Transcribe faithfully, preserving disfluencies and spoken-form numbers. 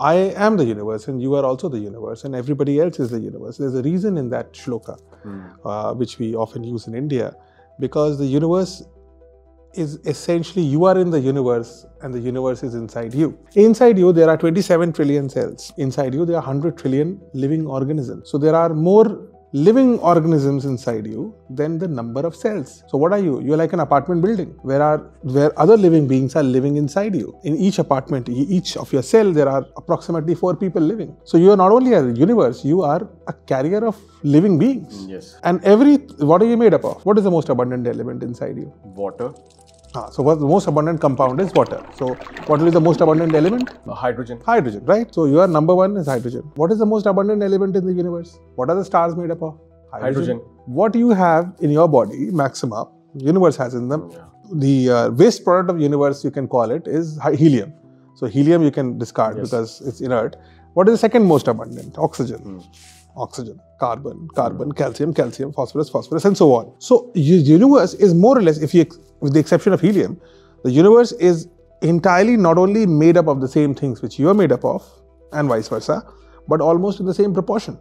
I am the universe and you are also the universe and everybody else is the universe. There's a reason in that shloka, mm. uh, which we often use in India, because the universe is essentially, you are in the universe and the universe is inside you. Inside you, there are twenty-seven trillion cells. Inside you, there are one hundred trillion living organisms. So there are more living organisms inside you than the number of cells. So what are you? You're like an apartment building where are where other living beings are living inside you. In each apartment, each of your cell, there are approximately four people living. So you are not only a universe, you are a carrier of living beings. Yes. And every, what are you made up of? What is the most abundant element inside you? Water. Ah, so what's the most abundant compound is water. So what is the most abundant element? Hydrogen. Hydrogen, right? So your number one is hydrogen. What is the most abundant element in the universe? What are the stars made up of? Hydrogen. Hydrogen. What you have in your body, maxima, universe has in them. Yeah. The uh, waste product of universe, you can call it, is helium. So helium you can discard, yes, because it's inert. What is the second most abundant? Oxygen. Mm. Oxygen, carbon, carbon, calcium, calcium, phosphorus, phosphorus, and so on. So the universe is more or less, if you, with the exception of helium, the universe is entirely not only made up of the same things which you are made up of and vice versa, but almost in the same proportion.